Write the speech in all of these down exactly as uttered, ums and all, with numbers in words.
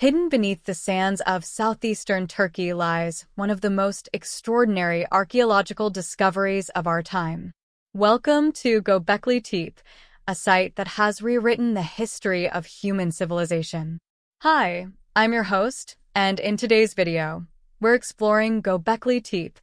Hidden beneath the sands of southeastern Turkey lies one of the most extraordinary archaeological discoveries of our time. Welcome to Göbekli Tepe, a site that has rewritten the history of human civilization. Hi, I'm your host, and in today's video, we're exploring Göbekli Tepe,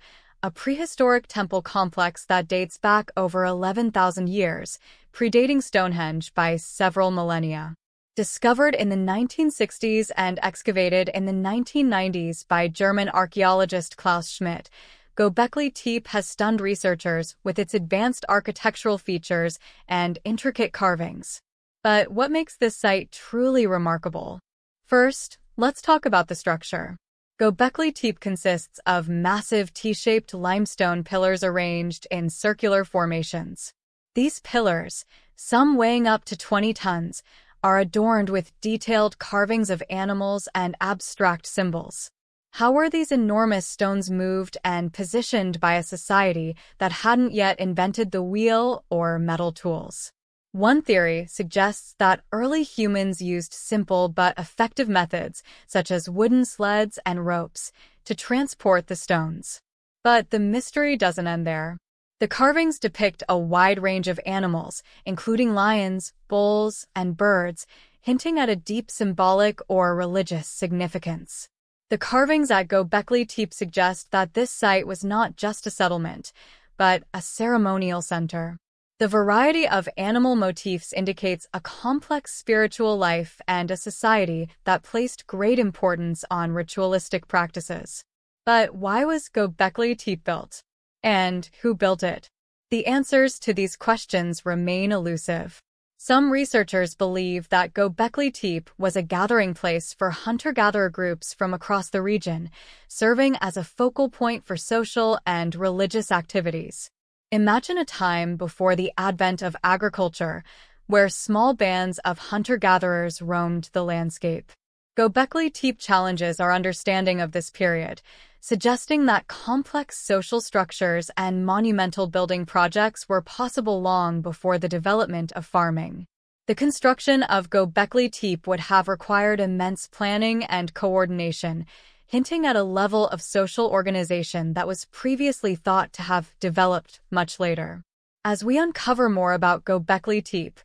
a prehistoric temple complex that dates back over eleven thousand years, predating Stonehenge by several millennia. Discovered in the nineteen sixties and excavated in the nineteen nineties by German archaeologist Klaus Schmidt, Göbekli Tepe has stunned researchers with its advanced architectural features and intricate carvings. But what makes this site truly remarkable? First, let's talk about the structure. Göbekli Tepe consists of massive T-shaped limestone pillars arranged in circular formations. These pillars, some weighing up to twenty tons, are adorned with detailed carvings of animals and abstract symbols. How were these enormous stones moved and positioned by a society that hadn't yet invented the wheel or metal tools? One theory suggests that early humans used simple but effective methods, such as wooden sleds and ropes, to transport the stones. But the mystery doesn't end there. The carvings depict a wide range of animals, including lions, bulls, and birds, hinting at a deep symbolic or religious significance. The carvings at Göbekli Tepe suggest that this site was not just a settlement, but a ceremonial center. The variety of animal motifs indicates a complex spiritual life and a society that placed great importance on ritualistic practices. But why was Göbekli Tepe built? And who built it? The answers to these questions remain elusive. Some researchers believe that Göbekli Tepe was a gathering place for hunter-gatherer groups from across the region, serving as a focal point for social and religious activities. Imagine a time before the advent of agriculture, where small bands of hunter-gatherers roamed the landscape. Göbekli Tepe challenges our understanding of this period, suggesting that complex social structures and monumental building projects were possible long before the development of farming. The construction of Göbekli Tepe would have required immense planning and coordination, hinting at a level of social organization that was previously thought to have developed much later. As we uncover more about Göbekli Tepe,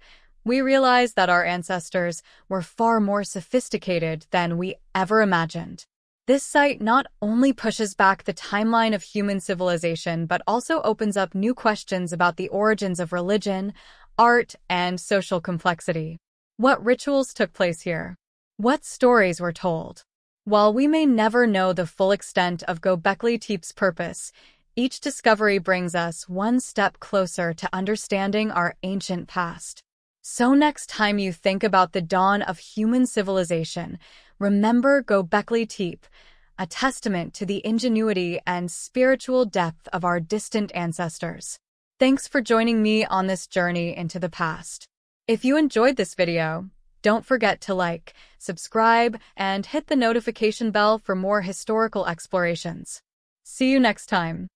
we realize that our ancestors were far more sophisticated than we ever imagined. This site not only pushes back the timeline of human civilization, but also opens up new questions about the origins of religion, art, and social complexity. What rituals took place here? What stories were told? While we may never know the full extent of Göbekli Tepe's purpose, each discovery brings us one step closer to understanding our ancient past. So next time you think about the dawn of human civilization, remember Göbekli Tepe, a testament to the ingenuity and spiritual depth of our distant ancestors. Thanks for joining me on this journey into the past. If you enjoyed this video, don't forget to like, subscribe, and hit the notification bell for more historical explorations. See you next time.